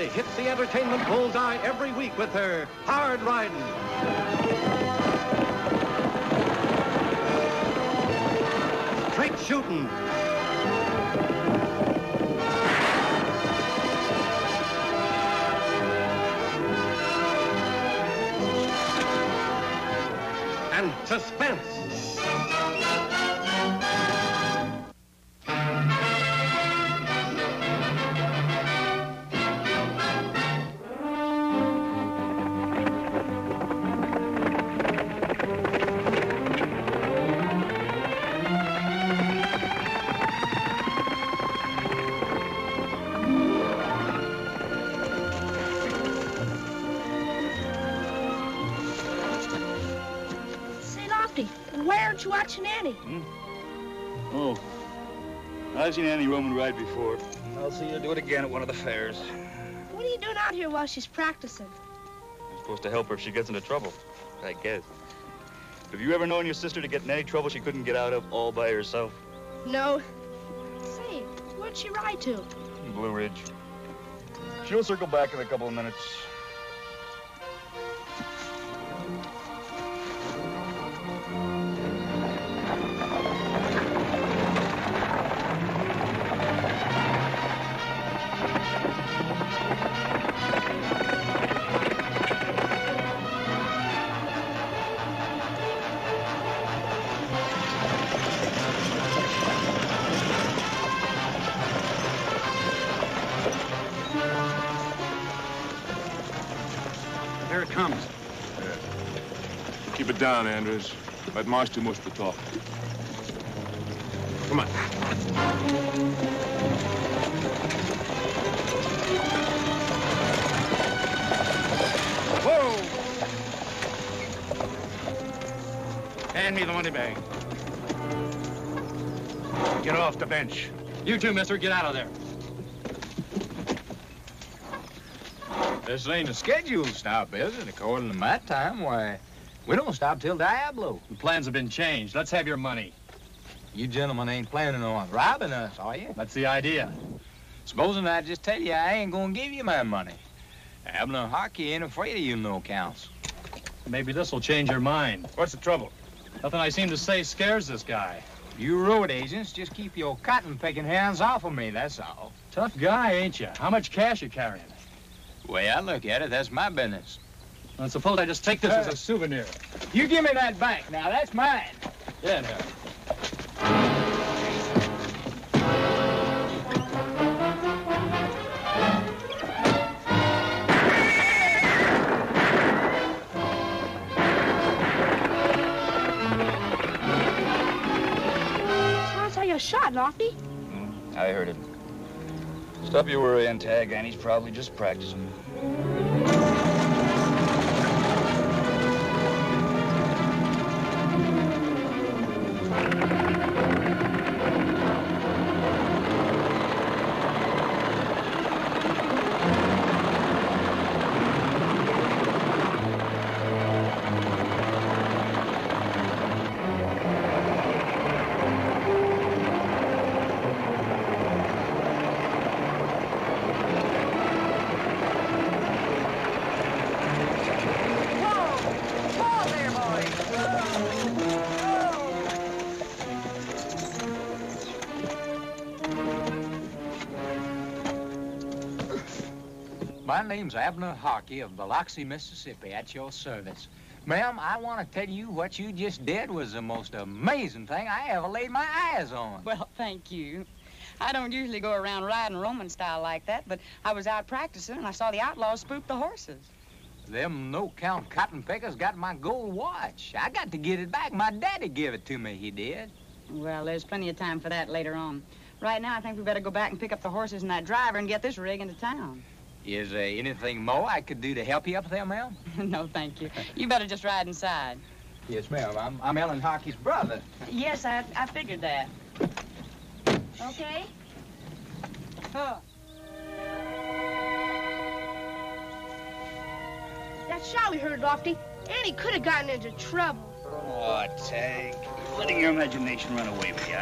Oakley hits the entertainment bullseye every week with her Hard Riding. Straight Shooting. And Suspense. Why aren't you watching Annie? Oh, I've seen Annie Roman ride before. I'll see you do it again at one of the fairs. What are you doing out here while she's practicing? I'm supposed to help her if she gets into trouble, I guess. Have you ever known your sister to get in any trouble she couldn't get out of all by herself? No. Say, where'd she ride to? Blue Ridge. She'll circle back in a couple of minutes. Down, Andrews. That Marsh too much to talk. Come on. Whoa! Hand me the money bag. Get off the bench. You too, mister. Get out of there. This ain't a scheduled stop, is it? According to my time, why... we don't stop till Diablo. The plans have been changed. Let's have your money. You gentlemen ain't planning on robbing us, are you? That's the idea. Supposing I just tell you I ain't gonna give you my money. Abner Harkey ain't afraid of you no accounts. Maybe this'll change your mind. What's the trouble? Nothing I seem to say scares this guy. You road agents just keep your cotton-picking hands off of me, that's all. Tough guy, ain't you? How much cash you carrying? The way I look at it, that's my business. Well, suppose I just take this as a souvenir. You give me that back. Now, that's mine. Yeah, no. Sounds like you shot, Lofty. I heard it. Stop your worrying, Tagg. Annie's probably just practicing. My name's Abner Harkey of Biloxi, Mississippi, at your service. Ma'am, I want to tell you what you just did was the most amazing thing I ever laid my eyes on. Well, thank you. I don't usually go around riding Roman style like that, but I was out practicing and I saw the outlaws spook the horses. Them no-count cotton pickers got my gold watch. I got to get it back. My daddy gave it to me, he did. Well, there's plenty of time for that later on. Right now, I think we better go back and pick up the horses and that driver and get this rig into town. Is there anything more I could do to help you up there, ma'am? No, thank you. You better just ride inside. Yes, ma'am. I'm Ellen Harkey's brother. Yes, I figured that. Okay. Huh. That's shot we heard, Lofty. Annie could have gotten into trouble. Oh, Tag. Letting your imagination run away with you,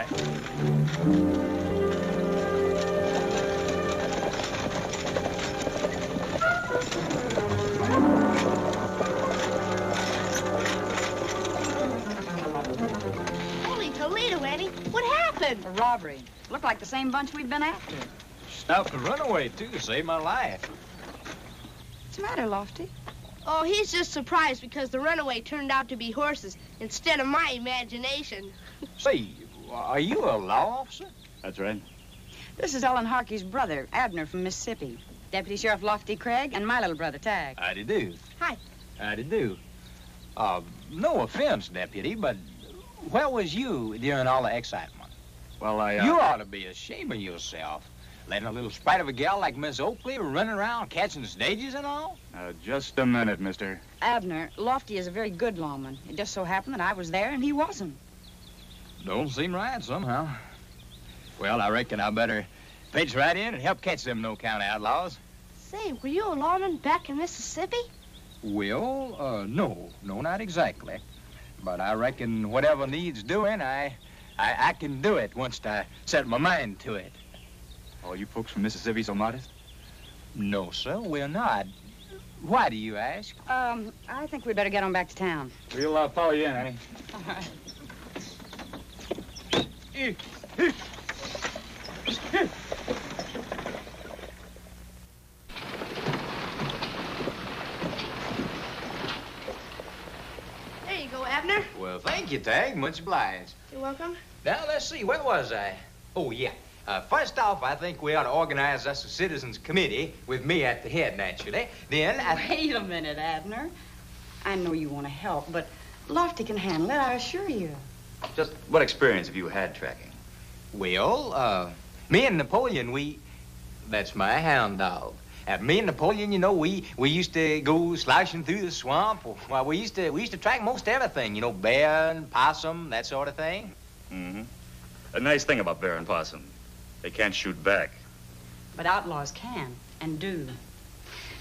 wanted for robbery. Looked like the same bunch we'd been after. Stopped a runaway, too, to save my life. What's the matter, Lofty? Oh, he's just surprised because the runaway turned out to be horses instead of my imagination. Say, are you a law officer? That's right. This is Ellen Harkey's brother, Abner, from Mississippi. Deputy Sheriff Lofty Craig and my little brother, Tagg. Howdy do. Hi. Howdy do. No offense, Deputy, but where was you during all the excitement? Well, you ought to be ashamed of yourself. Letting a little sprite of a gal like Miss Oakley running around catching stages and all? Just a minute, mister. Abner, Lofty is a very good lawman. It just so happened that I was there and he wasn't. Don't seem right somehow. Well, I reckon I better pitch right in and help catch them no-count outlaws. Say, were you a lawman back in Mississippi? Well, no, not exactly. But I reckon whatever needs doing, I can do it once I set my mind to it. Are you folks from Mississippi so modest? No, sir, we're not. Why do you ask? I think we'd better get on back to town. We'll follow you in, Annie. All right. There you go, Abner. Well, thank you, Tag. Much obliged. You're welcome. Now, let's see. Where was I? Oh, yeah. First off, I think we ought to organize us a citizens' committee with me at the head, naturally. Then I... Wait a minute, Abner. I know you want to help, but Lofty can handle it, I assure you. Just what experience have you had tracking? Well, me and Napoleon, that's my hound dog. Me and Napoleon, you know, we used to go slouching through the swamp. Why, we used to track most everything, you know, bear and possum, that sort of thing. Mm-hmm. A nice thing about bear and possum. They can't shoot back. But outlaws can and do.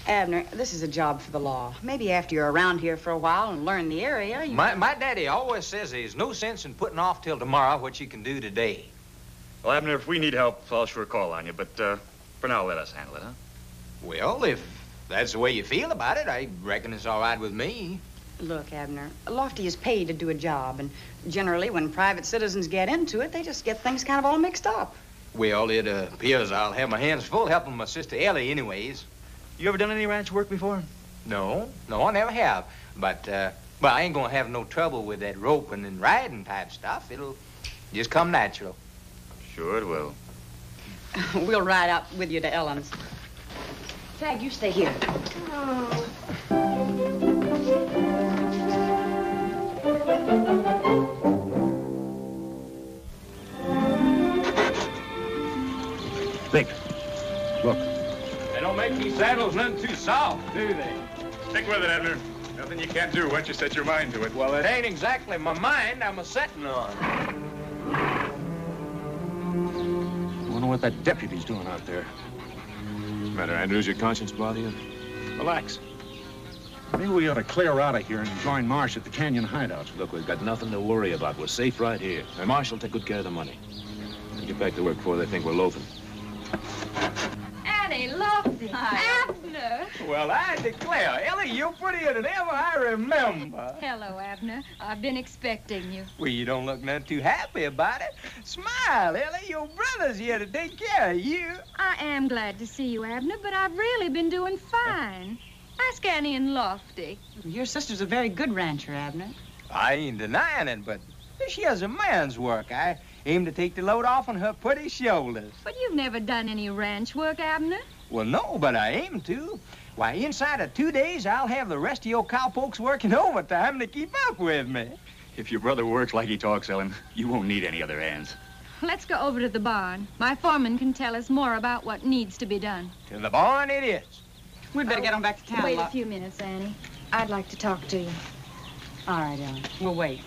Abner, this is a job for the law. Maybe after you're around here for a while and learn the area, you... My daddy always says there's no sense in putting off till tomorrow what you can do today. Well, Abner, if we need help, I'll sure call on you, but for now, let us handle it, huh? Well, if that's the way you feel about it, I reckon it's all right with me. Look, Abner, Lofty is paid to do a job, and generally when private citizens get into it, they just get things kind of all mixed up. Well, it appears I'll have my hands full helping my sister Ellie anyways. You ever done any ranch work before? No, I never have. But, well, I ain't gonna have no trouble with that roping and riding type stuff. It'll just come natural. Sure it will. We'll ride out with you to Ellen's. Tag, you stay here. Oh. Vic, look. They don't make these saddles none too soft, do they? Stick with it, Abner. Nothing you can't do once you set your mind to it. Well, it ain't exactly my mind I'm a-setting on. I wonder what that deputy's doing out there. What's the matter, Andrews? Your conscience bother you? Relax. Maybe we ought to clear out of here and join Marsh at the canyon hideout. Look, we've got nothing to worry about. We're safe right here. And Marsh will take good care of the money. We'll get back to work before they think we're loafing. Annie, Lofty, Abner. Well, I declare, Ellie, you're prettier than ever I remember. Hello, Abner. I've been expecting you. Well, you don't look none too happy about it. Smile, Ellie. Your brother's here to take care of you. I am glad to see you, Abner, but I've really been doing fine. Ask Annie and Lofty. Your sister's a very good rancher, Abner. I ain't denying it, but she has a man's work. I aim to take the load off on her pretty shoulders. But you've never done any ranch work, Abner. Well, no, but I aim to. Why, inside of 2 days, I'll have the rest of your cowpokes working overtime to keep up with me. If your brother works like he talks, Ellen, you won't need any other hands. Let's go over to the barn. My foreman can tell us more about what needs to be done. To the barn it is. We'd better get on back to town. Wait a few minutes, Annie. I'd like to talk to you. All right, Ellen, we'll wait.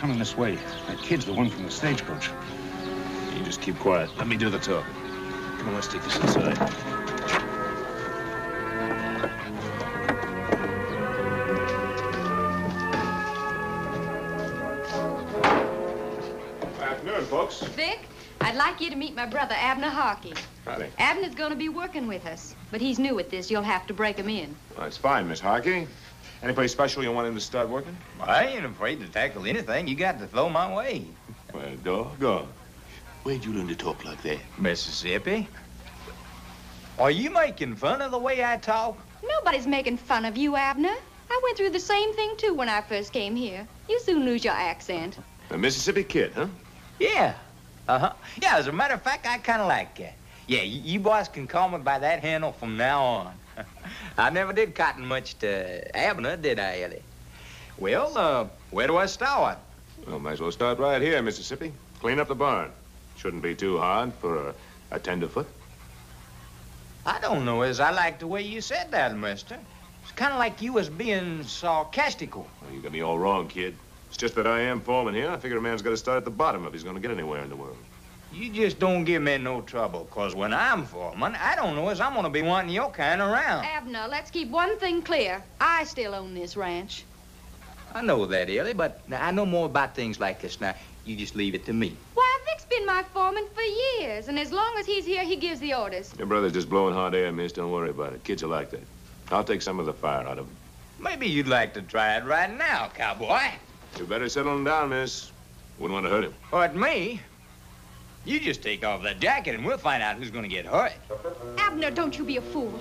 Coming this way. That kid's the one from the stagecoach. You just keep quiet. Let me do the talking. Come on, let's take this inside. Good afternoon, folks. Vic, I'd like you to meet my brother, Abner Harkey. Howdy. Abner's going to be working with us, but he's new at this. You'll have to break him in. Well, that's fine, Miss Harkey. Anybody special you want him to start working? I ain't afraid to tackle anything you got to throw my way. Well, doggone. Where'd you learn to talk like that? Mississippi. Are you making fun of the way I talk? Nobody's making fun of you, Abner. I went through the same thing, too, when I first came here. You soon lose your accent. A Mississippi kid, huh? Yeah. Yeah, as a matter of fact, I kind of like it. Yeah, you boys can call me by that handle from now on. I never did cotton much to Abner, did I, Ellie? Well, where do I start? Well, might as well start right here, Mississippi. Clean up the barn. Shouldn't be too hard for a tenderfoot. I don't know as I like the way you said that, mister. It's kind of like you was being sarcastical. Well, you got me all wrong, kid. It's just that I am foreman here. I figure a man's got to start at the bottom if he's going to get anywhere in the world. You just don't give me no trouble, because when I'm foreman, I don't know as I'm going to be wanting your kind around. Abner, let's keep one thing clear. I still own this ranch. I know that, Ellie, but I know more about things like this. Now, you just leave it to me. Why, Vic's been my foreman for years, and as long as he's here, he gives the orders. Your brother's just blowing hot air, miss. Don't worry about it. Kids are like that. I'll take some of the fire out of him. Maybe you'd like to try it right now, cowboy. You better settle him down, miss. Wouldn't want to hurt him. Or at me. You just take off that jacket, and we'll find out who's going to get hurt. Abner, don't you be a fool.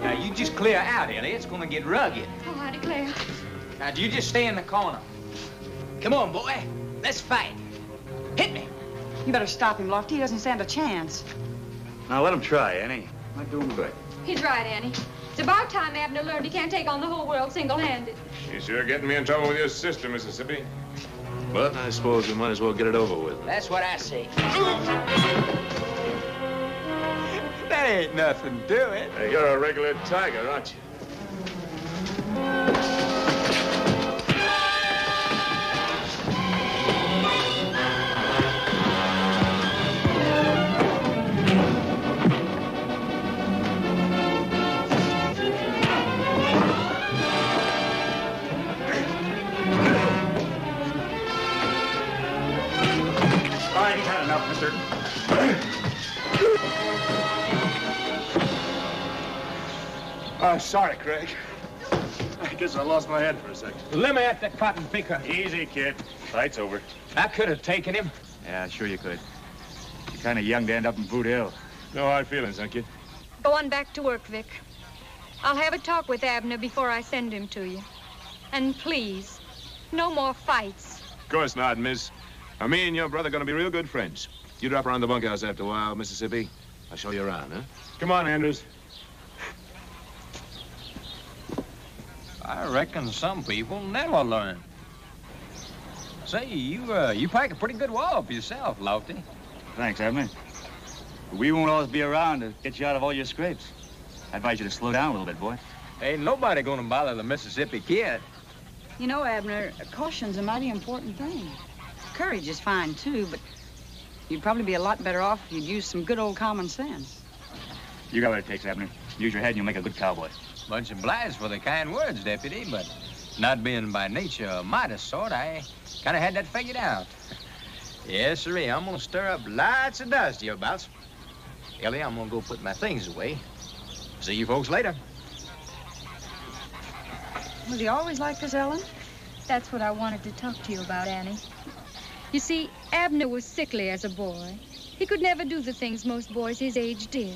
Now, you just clear out, Ellie. It's going to get rugged. Oh, I declare. Now, do you just stay in the corner. Come on, boy. Let's fight. Hit me. You better stop him, Lofty. He doesn't stand a chance. Now, let him try, Annie. Might do him good. He's right, Annie. It's about time Abner learned he can't take on the whole world single-handed. You sure getting me in trouble with your sister, Mississippi. But I suppose we might as well get it over with. That's what I say. That ain't nothing to it. Hey, you're a regular tiger, aren't you? I'm sorry, Craig. I guess I lost my head for a second. Let me at that cotton picker. Easy, kid. Fight's over. I could have taken him. Yeah, sure you could. You're kind of young to end up in Boot Hill. No hard feelings, huh, kid? Go on back to work, Vic. I'll have a talk with Abner before I send him to you. And please, no more fights. Of course not, miss. Now, me and your brother are going to be real good friends. You drop around the bunkhouse after a while, Mississippi. I'll show you around, huh? Come on, Anders. I reckon some people never learn. Say, you pack a pretty good wallop yourself, Lofty. Thanks, Abner. We won't always be around to get you out of all your scrapes. I advise you to slow down a little bit, boy. Ain't nobody gonna bother the Mississippi kid. You know, Abner, caution's a mighty important thing. Courage is fine, too, but you'd probably be a lot better off if you'd use some good old common sense. You got what it takes, Abner. Use your head and you'll make a good cowboy. Much obliged for the kind words, Deputy, but not being by nature a modest sort, I kind of had that figured out. Yes, sirree, I'm going to stir up lots of dust hereabouts. Ellie, I'm going to go put my things away. See you folks later. Was he always like this, Ellen? That's what I wanted to talk to you about, Annie. You see, Abner was sickly as a boy. He could never do the things most boys his age did.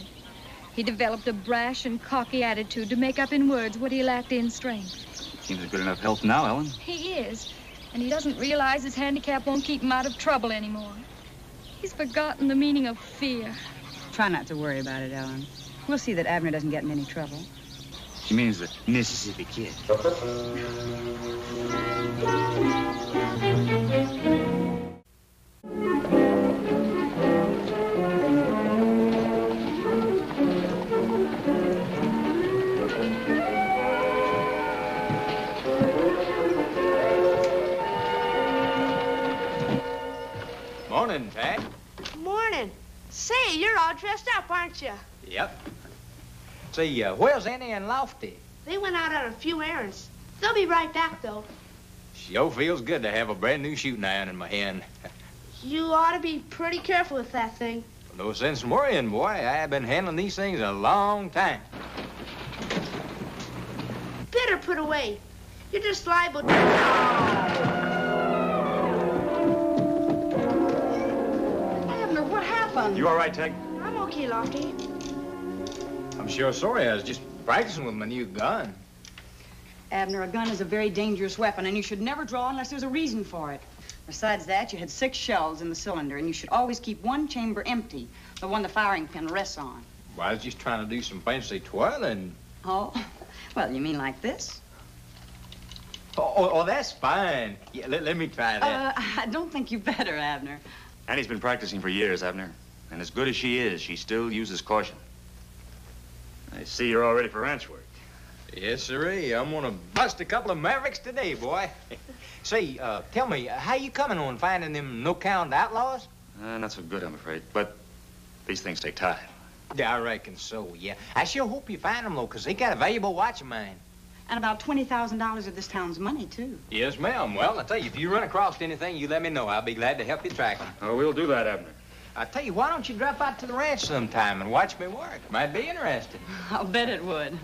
He developed a brash and cocky attitude to make up in words what he lacked in strength. Seems a good enough health now, Ellen. He is, and he doesn't realize his handicap won't keep him out of trouble anymore. He's forgotten the meaning of fear. Try not to worry about it, Ellen. We'll see that Abner doesn't get in any trouble. She means the Mississippi kid. Morning, Tagg. Morning. Say, you're all dressed up, aren't you? Yep. Say, where's Annie and Lofty? They went out on a few errands. They'll be right back, though. Sure feels good to have a brand new shooting iron in my hand. You ought to be pretty careful with that thing. No sense in worrying, boy. I've been handling these things a long time. better put away. You're just liable to... Abner, what happened? You all right, Tagg? I'm okay, Lofty. I'm sure sorry. I was just practicing with my new gun. Abner, a gun is a very dangerous weapon, and you should never draw unless there's a reason for it. Besides that, you had 6 shells in the cylinder, and you should always keep one chamber empty, the one the firing pin rests on. Well, I was just trying to do some fancy twirling. Oh, well, you mean like this? Oh, that's fine. Yeah, let me try that. I don't think you better, Abner. Annie's been practicing for years, Abner. And as good as she is, she still uses caution. I see you're all ready for ranch work. Yes, sirree. I'm going to bust a couple of mavericks today, boy. Say, tell me, how you coming on finding them no-count outlaws? Not so good, I'm afraid. But these things take time. Yeah, I reckon so, yeah. I sure hope you find them, though, because they got a valuable watch of mine. And about $20,000 of this town's money, too. Yes, ma'am. Well, I tell you, if you run across anything, you let me know. I'll be glad to help you track them. Oh, we'll do that, Abner. I tell you, why don't you drop out to the ranch sometime and watch me work? Might be interesting. I'll bet it would.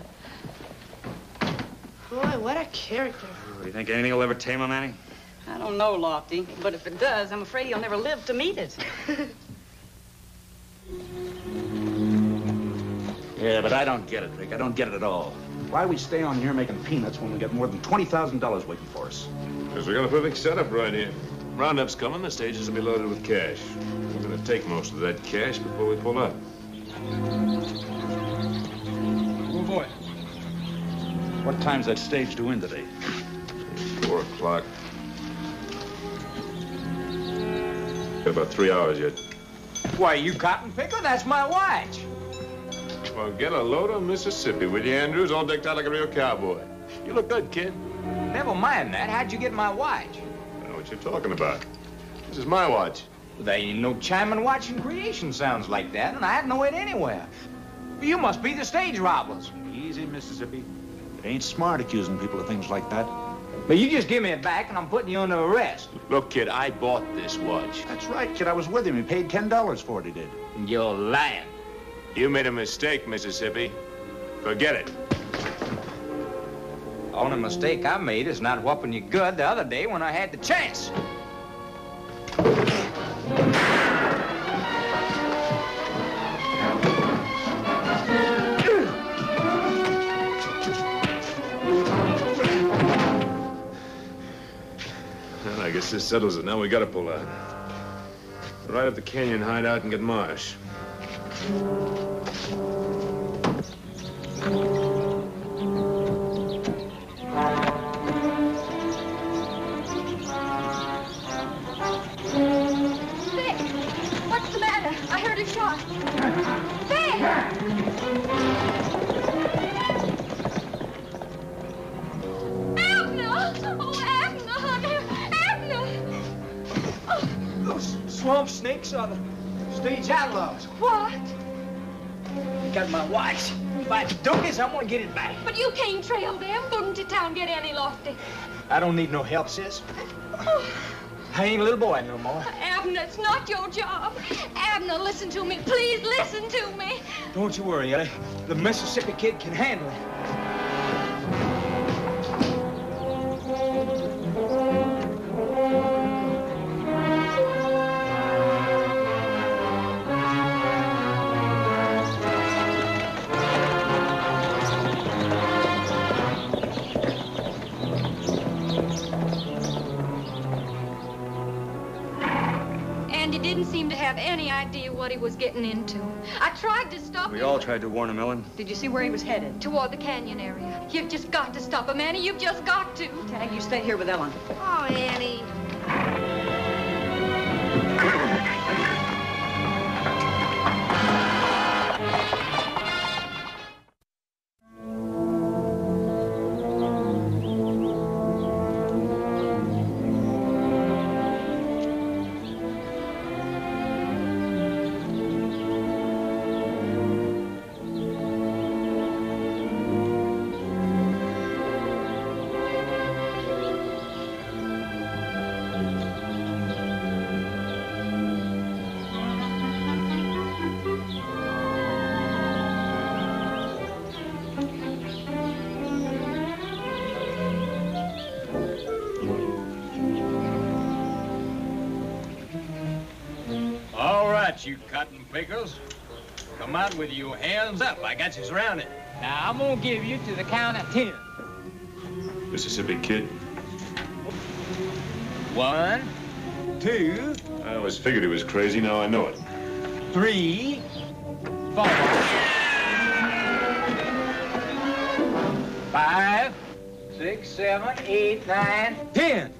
Boy, what a character. Do you think anything will ever tame him, Annie? I don't know, Lofty. But if it does, I'm afraid he'll never live to meet it. Yeah, but I don't get it, Rick. I don't get it at all. Why we stay on here making peanuts when we get more than $20,000 waiting for us? Because we got a perfect setup right here. Roundup's coming. The stages will be loaded with cash. We're going to take most of that cash before we pull up. Oh, boy. What time's that stage due in today? 4 o'clock. Got about 3 hours yet. Why, you cotton picker? That's my watch. Well, get a load of Mississippi, will you, Andrews? All decked out like a real cowboy. You look good, kid. Never mind that. How'd you get my watch? I know what you're talking about. This is my watch. Well, there ain't no chiming watch in creation sounds like that, and I had no it anywhere. You must be the stage robbers. Easy, Mississippi. It ain't smart accusing people of things like that. But you just give me it back, and I'm putting you under arrest. Look, kid, I bought this watch. That's right, kid. I was with him. He paid $10 for it, he did. You're lying. You made a mistake, Mississippi. Forget it. The only mistake I made is not whopping you good the other day when I had the chance. Well, I guess this settles it. Now we gotta pull out. Right up the canyon, hide out, and get Marsh. I'm gonna get it back. But you can't trail them. Boot 'em to town, get Annie, Lofty. I don't need no help, sis. Oh. I ain't a little boy no more. Abner, it's not your job. Abner, listen to me. Please listen to me. Don't you worry, Ellie. The Mississippi kid can handle it. What he was getting into. I tried to stop him. We all tried to warn him, Ellen. Did you see where he was headed? Toward the canyon area. You've just got to stop him, Annie. You've just got to. Tagg, you stay here with Ellen. Oh, Annie. got you, cotton pickers. Come out with your hands up. I got you surrounded. Now, I'm gonna give you to the count of 10. Mississippi Kid. 1, 2. I always figured he was crazy. Now I know it. 3, 4. 5, 6, 7, 8, 9, 10.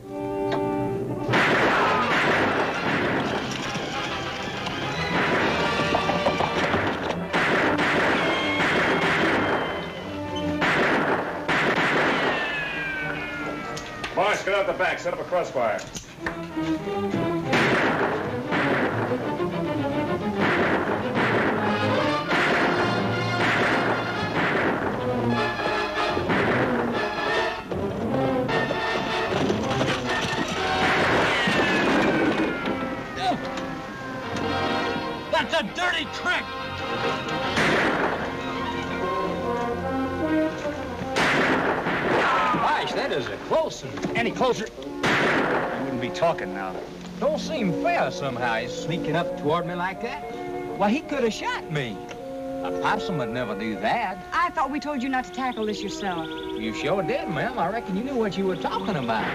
Marsh, get out the back. Set up a crossfire. That's a dirty trick! That is a close one. Any closer? You wouldn't be talking now. Don't seem fair somehow. He's sneaking up toward me like that. Why, he could have shot me. A possum would never do that. I thought we told you not to tackle this yourself. You sure did, ma'am. I reckon you knew what you were talking about.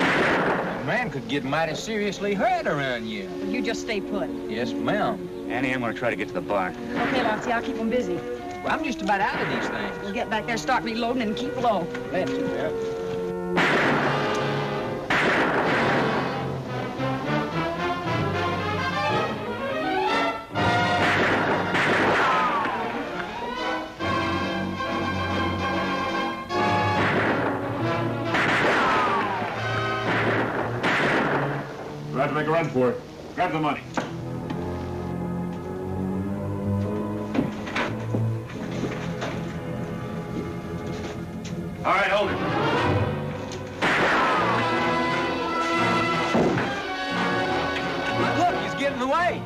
A man could get mighty seriously hurt around you. You just stay put. Yes, ma'am. Annie, I'm going to try to get to the barn. Okay, Lofty, I'll keep him busy. Well, I'm just about out of these things. We'll get back there, start reloading, and keep low. That's it, yeah. We'll have to make a run for it. Grab the money. All right, hold it. Look, he's getting away.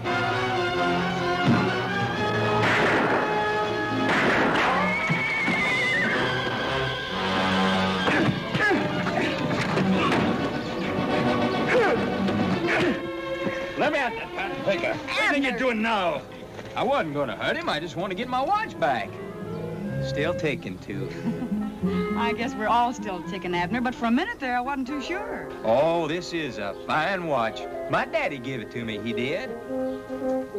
Let me out that cotton paper. What are you doing now? I wasn't going to hurt him. I just want to get my watch back. Still taking two. I guess we're all still ticking, Abner, but for a minute there, I wasn't too sure. Oh, this is a fine watch. My daddy gave it to me, he did.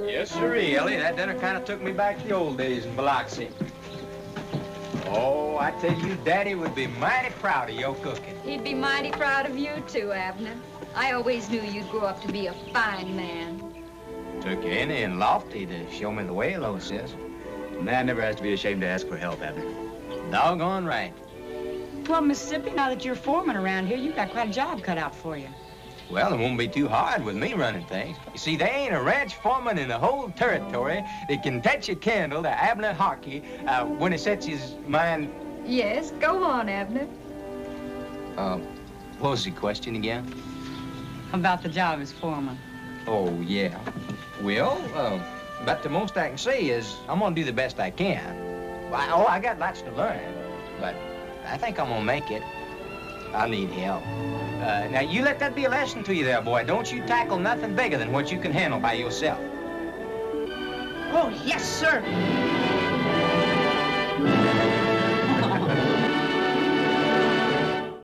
Yes, sirree, Ellie. That dinner kind of took me back to the old days in Biloxi. Oh, I tell you, Daddy would be mighty proud of your cooking. He'd be mighty proud of you, too, Abner. I always knew you'd grow up to be a fine man. Took Annie and Lofty to show me the way, little sis. Man never has to be ashamed to ask for help, Abner. Doggone right. Well, Mississippi, now that you're foreman around here, you've got quite a job cut out for you. Well, it won't be too hard with me running things. You see, there ain't a ranch foreman in the whole territory that can touch a candle to Abner Harkey when he sets his mind... Yes, go on, Abner. What was the question again? About the job as foreman. Oh, yeah. Well, about the most I can say is I'm going to do the best I can. I got lots to learn, but... I think I'm gonna make it. I need help. Now, you let that be a lesson to you there, boy. Don't you tackle nothing bigger than what you can handle by yourself. Oh, yes, sir.